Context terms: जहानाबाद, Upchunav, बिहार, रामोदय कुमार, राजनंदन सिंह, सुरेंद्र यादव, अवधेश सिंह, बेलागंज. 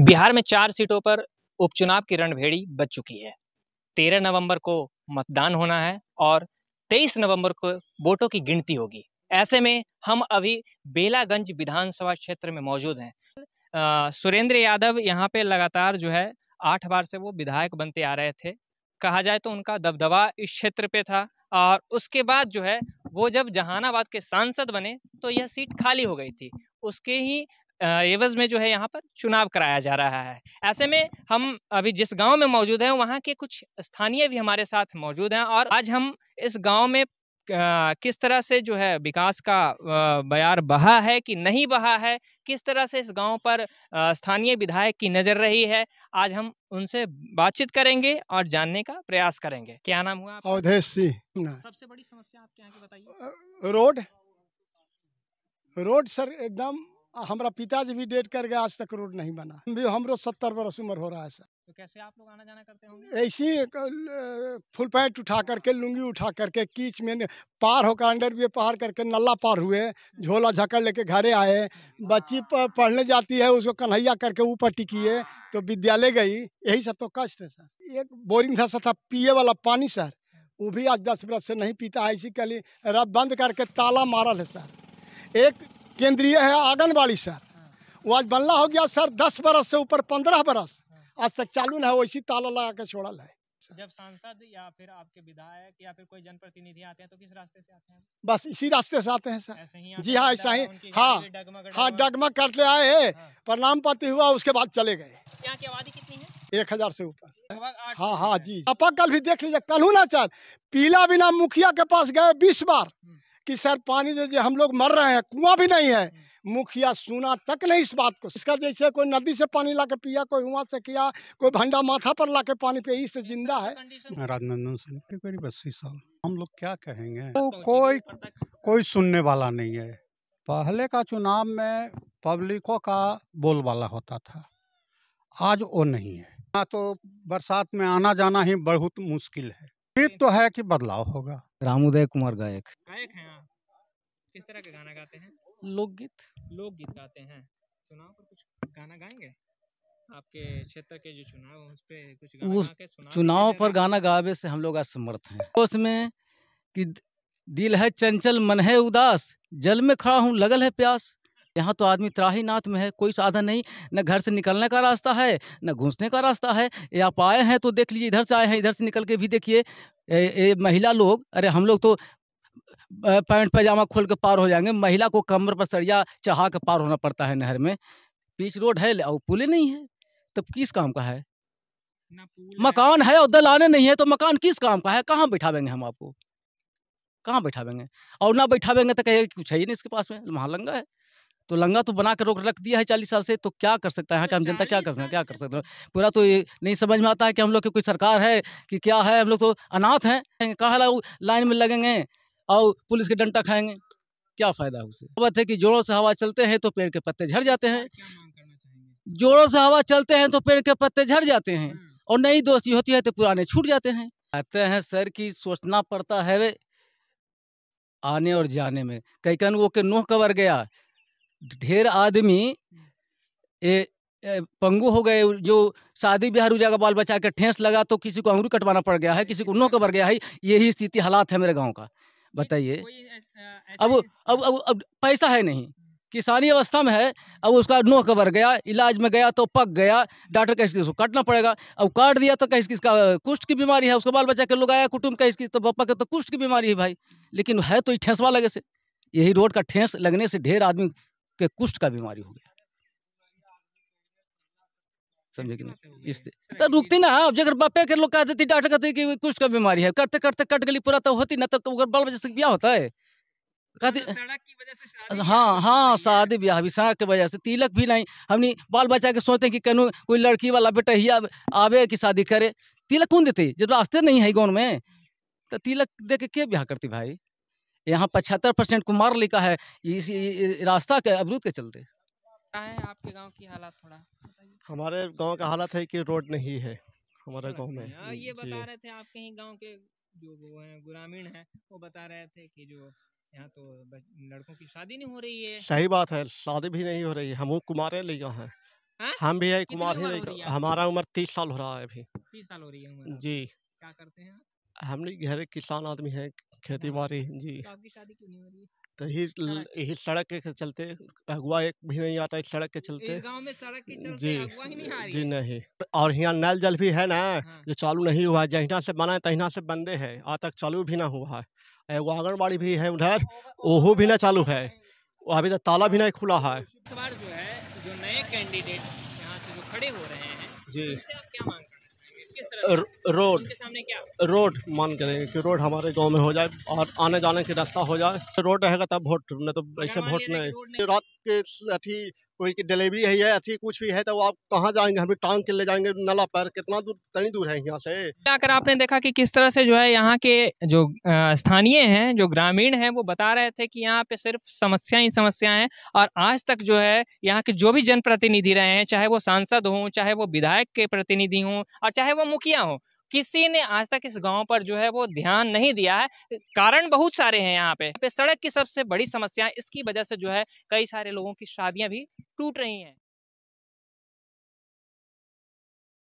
बिहार में 4 सीटों पर उपचुनाव की रणभेड़ी बज चुकी है। 13 नवंबर को मतदान होना है और 23 नवंबर को वोटों की गिनती होगी। ऐसे में हम अभी बेलागंज विधानसभा क्षेत्र में मौजूद हैं। सुरेंद्र यादव यहाँ पे लगातार जो है 8 बार से वो विधायक बनते आ रहे थे। कहा जाए तो उनका दबदबा इस क्षेत्र पे था और उसके बाद जो है वो जब जहानाबाद के सांसद बने तो यह सीट खाली हो गई थी। उसके ही एवज में जो है यहाँ पर चुनाव कराया जा रहा है। ऐसे में हम अभी जिस गांव में मौजूद हैं वहाँ के कुछ स्थानीय भी हमारे साथ मौजूद हैं और आज हम इस गांव में किस तरह से जो है विकास का बयार बहा है कि नहीं बहा है, किस तरह से इस गांव पर स्थानीय विधायक की नज़र रही है, आज हम उनसे बातचीत करेंगे और जानने का प्रयास करेंगे। क्या नाम हुआ? अवधेश सिंह। सबसे बड़ी समस्या आपके यहाँ की बताइए। रोड सर एकदम, हमारा पिताजी भी डेट कर गए, आज तक रोड नहीं बना। हमरो 70 बरस उम्र हो रहा है सर। तो कैसे आप लोग आना जाना करते होंगे? ऐसी फुल पैंट उठा करके, लुंगी उठा करके, कीच में पार होकर, अंडर भी पार करके, नल्ला पार हुए, झोला झाकड़ लेके घरे आए। बच्ची पढ़ने जाती है, उसको कन्हैया करके ऊपर टिकिए तो विद्यालय गई। यही सब तो कष्ट है सर। एक बोरिंग था पिए वाला पानी सर, वो भी आज 10 बरस से नहीं पीता है। इसी के लिए बंद करके ताला मारल है सर। एक केंद्रीय है आंगनबाड़ी सर, वो आज बनला हो गया सर। 10 बरस से ऊपर 15 बरस आज तक चालू न है, वैसी ताला लगा के छोड़ल है। जब सांसद या फिर आपके विधायक या फिर कोई जनप्रतिनिधि आते हैं तो किस रास्ते से आते हैं? बस इसी रास्ते से आते हैं सर। जी हाँ, ऐसा ही। हाँ, डगमग करते आए है, प्रणाम पाती हुआ, उसके बाद चले गए। यहाँ की आबादी कितनी है? 1000 से ऊपर। हाँ हाँ जी। आप कल भी देख लीजिए, कल ना सर पीला बिना मुखिया के पास गए 20 बार कि सर पानी दे, हम लोग मर रहे हैं, कुआं भी नहीं है। मुखिया सुना तक नहीं इस बात को। इसका जैसे कोई नदी से पानी लाके पिया, कोई हुआ से किया, कोई भंडा माथा पर लाके पानी पिया, इससे जिंदा है। राजनंदन सिंह, करीब 80 साल। हम लोग क्या कहेंगे, तो कोई सुनने वाला नहीं है। पहले का चुनाव में पब्लिकों का बोलबाला होता था, आज वो नहीं है। ना तो बरसात में आना जाना ही बहुत मुश्किल है। उम्मीद तो है कि बदलाव होगा। रामोदय कुमार गायक हैं आप। किस तरह के गाना गाते हैं? लोकगीत गाते हैं। चुनाव पर कुछ गाना गाएंगे? आपके क्षेत्र के जो चुनाव है उस पे कुछ गाना चुनाव पर गाना गावे से हम लोग असमर्थ हैं। उसमें कि दिल है चंचल, मन है उदास, जल में खड़ा हूँ, लगल है प्यास। यहाँ तो आदमी त्राही नाथ में है, कोई साधन नहीं, न घर से निकलने का रास्ता है, न घुसने का रास्ता है। ये आप आए हैं तो देख लीजिए, इधर से आए हैं, इधर से निकल के भी देखिए। ये महिला लोग, अरे हम लोग तो पैंट पैजामा खोल के पार हो जाएंगे, महिला को कमर पर सरिया चढ़ा के पार होना पड़ता है। नहर में पीच रोड है और पुले नहीं है, तब किस काम का है? मकान है और दलाने नहीं है, तो मकान किस काम का है? कहाँ बैठावेंगे हम आपको, कहाँ बैठावेंगे? और ना बैठावेंगे तो कहेगा कुछ है ही नहीं इसके पास में, महालंगा है। तो लंगा तो बना कर रोक रख दिया है 40 साल से, तो क्या कर सकता है यहाँ का हम जनता? क्या कर सकते हैं? पूरा तो ये नहीं समझ में आता है कि हम लोग की कोई सरकार है कि क्या है। हम लोग तो अनाथ हैं, कहाँ लाइन में लगेंगे और पुलिस के डंडा खाएंगे, क्या फायदा है उसे? बात है कि जोरों से हवा चलते हैं तो पेड़ के पत्ते झड़ जाते हैं। जोरों से हवा चलते हैं तो पेड़ के पत्ते झड़ जाते हैं और नई दोस्ती होती है तो पुराने छूट जाते हैं। कहते हैं सर कि सोचना पड़ता है आने और जाने में। कई कन वो के नोह कवर गया, ढेर आदमी पंगु हो गए, जो शादी ब्याह रुझा का बाल बच्चा के ठेस लगा तो किसी को अंगूरी कटवाना पड़ गया है, किसी को नोह कबर गया है। यही स्थिति हालात है मेरे गांव का। बताइए, अब पैसा है नहीं, किसानी अवस्था में है, अब उसका नोह कबर गया, इलाज में गया तो पक गया, डॉक्टर कैसे उसको काटना पड़ेगा। अब काट दिया तो कैसे किसका कुष्ठ की बीमारी है, उसका बाल बच्चा के लोग आया कुटुम्ब, कैसे किस तो पापा के तो कुष्ठ की बीमारी है भाई, लेकिन है तो ठेसवा लगे से। यही रोड का ठेस लगने से ढेर आदमी के कुष्ठ का बीमारी हो गया, समझे कि नहीं? इस तो रुकती ना। अब जगह बापे के लोग कह देती, डॉक्टर कहते कि कुष्ठ का बीमारी है, करते करते कट गली पूरा तो होती ना, तब तो बाल बच्चे से ब्याह होता है। हाँ, शादी ब्याह भी सड़क के वजह से, तिलक भी नहीं। हमने बाल बच्चा के सोचते कि कहूँ कोई लड़की वाला बेटा ही आवे कि शादी करे, तिलक कौन देते जब रास्ते नहीं है गाँव में? तो तिलक दे के क्या ब्याह करती भाई? यहाँ 75% कुमार लिखा है, इस रास्ता के अवरुद्ध के चलते। आपके गांव की हालत थोड़ा? हमारे गांव का हालत है कि रोड नहीं है हमारे गांव में। ये बता रहे थे आपके ही गांव के जो वो हैं ग्रामीण हैं, वो बता रहे थे कि जो यहाँ तो लड़कों की शादी नहीं हो रही है। सही बात है, शादी भी नहीं हो रही है। हम कुमार लिखा है हाँ? हम भी एक कुमार ही, हमारा उम्र 30 साल हो रहा है अभी। 30 साल हो रही है जी। क्या करते हैं? हम घर किसान आदमी हैं, खेती बाड़ी जी। तो आपकी शादी क्यों नहीं हो रही? तो यही सड़क के चलते, अगवा एक भी नहीं आता है सड़क के चलते। गांव में सड़क के चलते जी अगवा ही नहीं आ रही। जी नहीं, और यहाँ नल जल भी है ना। हाँ। जो चालू नहीं हुआ है, जहिना से बना है तहिना से बंदे है, आज तक चालू भी ना हुआ है। वो आंगनबाड़ी भी है उधर, वो भी ना चालू है, अभी तक ताला भी नहीं खुला है। जो नए कैंडिडेट यहाँ से जो खड़े हो रहे हैं जी, आप क्या मांग रहे हैं? रोड के सामने क्या? रोड मांग करेंगे कि रोड हमारे गांव में हो जाए और आने जाने के रास्ता हो जाए। रोड रहेगा तब वोट, नहीं तो ऐसे वोट नहीं। रात के अथी कोई की डिलीवरी है या अथी कुछ भी है तो आप कहाँ जाएंगे? हमें टांग के ले जाएंगे नाला पर, कितना दूर तनी दूर है यहाँ से। जाकर आपने देखा कि किस तरह से जो है यहाँ के जो स्थानीय हैं, जो ग्रामीण हैं, वो बता रहे थे कि यहाँ पे सिर्फ समस्याएं ही समस्याएं हैं। और आज तक जो है यहाँ के जो भी जनप्रतिनिधि रहे हैं, चाहे वो सांसद हों, चाहे वो विधायक के प्रतिनिधि हों और चाहे वो मुखिया हों, किसी ने आज तक इस गांव पर जो है वो ध्यान नहीं दिया है। कारण बहुत सारे हैं। यहाँ पे सड़क की सबसे बड़ी समस्या है, इसकी वजह से जो है कई सारे लोगों की शादियां भी टूट रही हैं।